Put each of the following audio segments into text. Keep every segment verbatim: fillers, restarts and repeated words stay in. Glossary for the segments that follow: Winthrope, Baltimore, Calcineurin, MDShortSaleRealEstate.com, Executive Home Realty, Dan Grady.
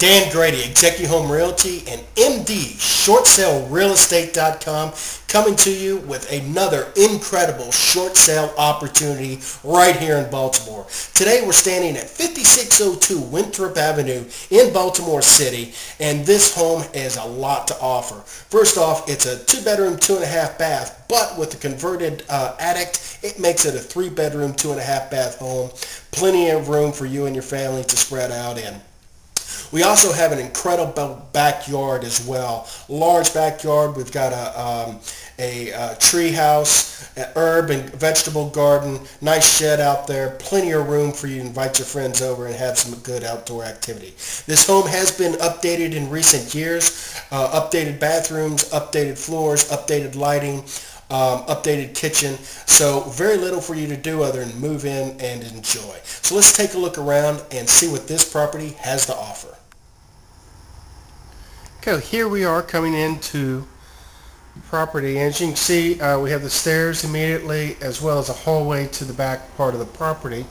Dan Grady, Executive Home Realty, and M D Short Sale Real Estate dot com, coming to you with another incredible short sale opportunity right here in Baltimore. Today we're standing at fifty-six oh two Winthrop Avenue in Baltimore City, and this home has a lot to offer. First off, it's a two-bedroom, two-and-a-half bath, but with the converted uh, attic, it makes it a three-bedroom, two-and-a-half bath home. Plenty of room for you and your family to spread out in. We also have an incredible backyard as well. Large backyard. We've got a, um, a, a tree house, an herb and vegetable garden, nice shed out there, plenty of room for you to invite your friends over and have some good outdoor activity. This home has been updated in recent years. Uh, updated bathrooms, updated floors, updated lighting. Um, updated kitchen, so very little for you to do other than move in and enjoy. So let's take a look around and see what this property has to offer. Okay, here we are coming into the property, and as you can see, uh, we have the stairs immediately as well as a hallway to the back part of the property,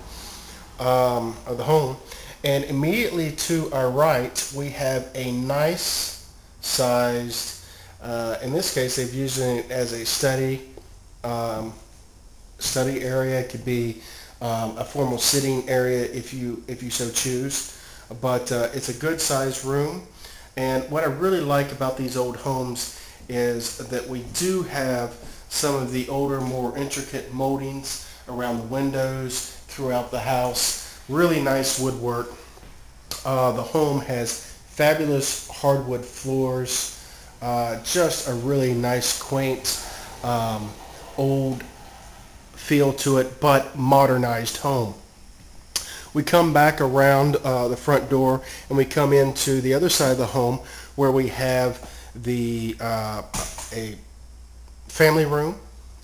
um, of the home, and immediately to our right we have a nice sized Uh, in this case, they've used it as a study um, study area. It could be um, a formal sitting area if you if you so choose. But uh, it's a good sized room. And what I really like about these old homes is that we do have some of the older, more intricate moldings around the windows throughout the house. Really nice woodwork. Uh, the home has fabulous hardwood floors. Uh, just a really nice, quaint, um, old feel to it, but modernized home. We come back around uh, the front door, and we come into the other side of the home, where we have the uh, a family room.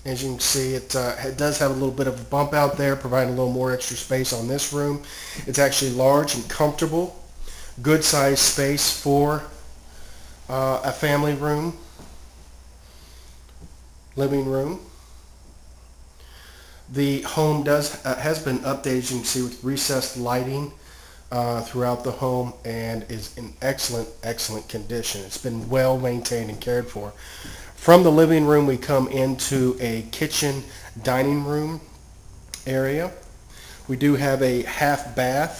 As you can see, it, uh, it does have a little bit of a bump out there, providing a little more extra space on this room. It's actually large and comfortable, good sized space for Uh, a family room, living room. The home does uh, has been updated, as you can see, with recessed lighting uh, throughout the home, and is in excellent, excellent condition. It's been well maintained and cared for. From the living room, we come into a kitchen dining room area. We do have a half bath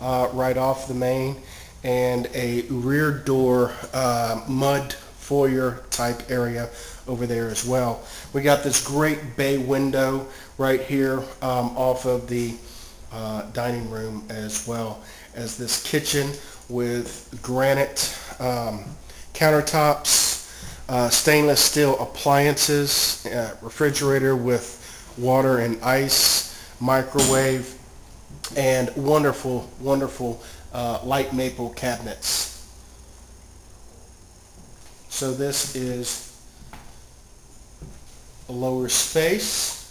uh, right off the main, and a rear door uh, mud foyer type area over there as well. We got this great bay window right here um, off of the uh, dining room, as well as this kitchen with granite um, countertops, uh, stainless steel appliances, uh, refrigerator with water and ice, microwave, and wonderful, wonderful Uh, light maple cabinets. So this is a lower space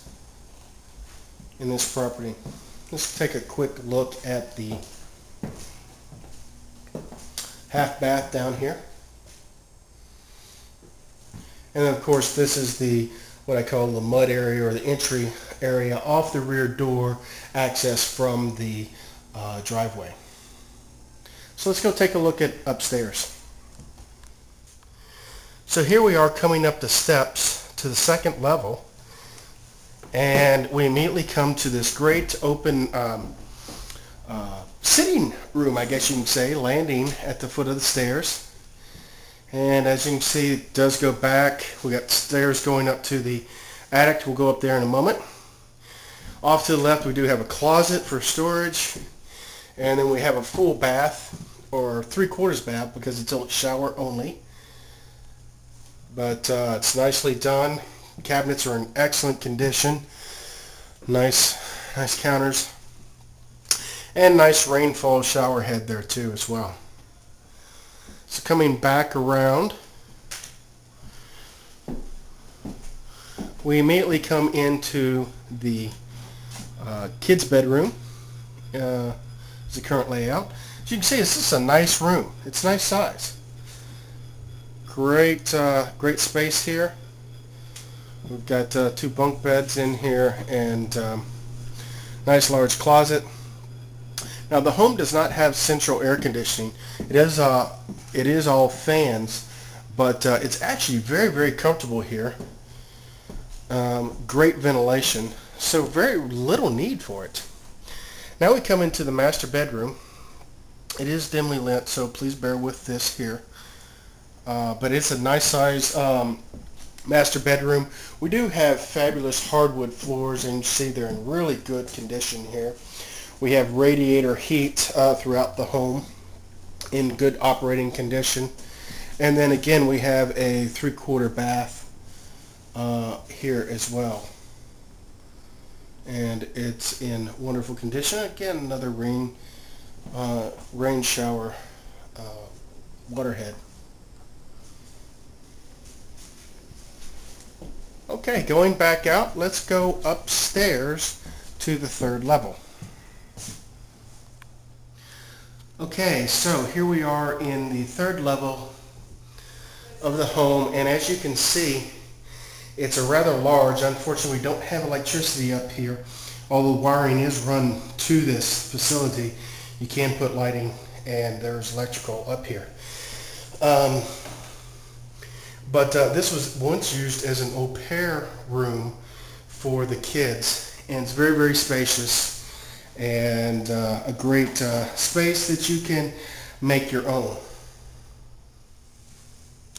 in this property. Let's take a quick look at the half bath down here. And then, of course, this is the what I call the mud area, or the entry area off the rear door, access from the uh, driveway. So let's go take a look at upstairs. So here we are coming up the steps to the second level, and we immediately come to this great open um, uh, sitting room, I guess you can say, landing at the foot of the stairs. And as you can see, it does go back. We got stairs going up to the attic. We'll go up there in a moment. Off to the left, we do have a closet for storage. And then we have a full bath, or three-quarters bath, because it's a shower only. But uh, it's nicely done. Cabinets are in excellent condition. Nice, nice counters. And nice rainfall shower head there too as well. So coming back around, we immediately come into the uh, kids' bedroom. Uh, The current layout. As you can see, this is a nice room. It's nice size. Great, uh, great space here. We've got uh, two bunk beds in here, and um, nice large closet. Now the home does not have central air conditioning. It is, uh, it is all fans, but uh, it's actually very, very comfortable here. Um, great ventilation, so very little need for it. Now we come into the master bedroom. It is dimly lit, so please bear with this here. Uh, but it's a nice size um, master bedroom. We do have fabulous hardwood floors, and you see they're in really good condition here. We have radiator heat uh, throughout the home in good operating condition. And then again, we have a three-quarter bath uh, here as well. And it's in wonderful condition. Again, another rain, uh, rain shower uh, waterhead. Okay, going back out, let's go upstairs to the third level. Okay, so here we are in the third level of the home, and as you can see, it's a rather large. Unfortunately, we don't have electricity up here, although wiring is run to this facility. You can put lighting, and there's electrical up here. Um, but uh, this was once used as an au pair room for the kids, and it's very, very spacious, and uh, a great uh, space that you can make your own.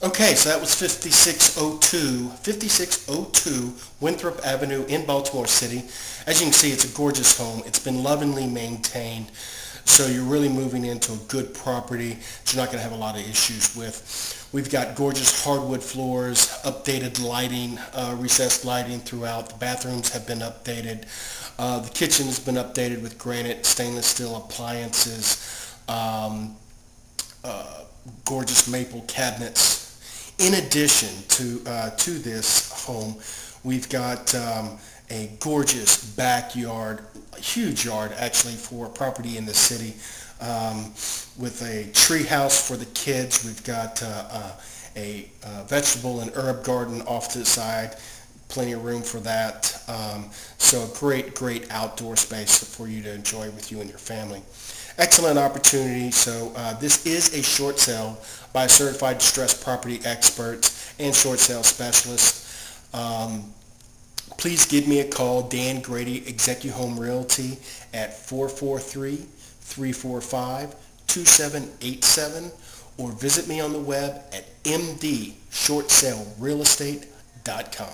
Okay, so that was fifty-six oh two Winthrope Avenue in Baltimore City. As you can see, it's a gorgeous home. It's been lovingly maintained, so you're really moving into a good property that you're not going to have a lot of issues with. We've got gorgeous hardwood floors, updated lighting, uh, recessed lighting throughout. The bathrooms have been updated. Uh, the kitchen has been updated with granite, stainless steel appliances, um, uh, gorgeous maple cabinets. In addition to uh, to this home, we've got um, a gorgeous backyard, a huge yard actually for a property in the city, um, with a tree house for the kids. We've got uh, uh, a uh, vegetable and herb garden off to the side, plenty of room for that. Um, so a great, great outdoor space for you to enjoy with you and your family. Excellent opportunity. So uh, this is a short sale by certified distressed property experts and short sale specialists. Um, please give me a call, Dan Grady, Executive Home Realty, at four four three, three four five, two seven eight seven, or visit me on the web at M D Short Sale Real Estate dot com.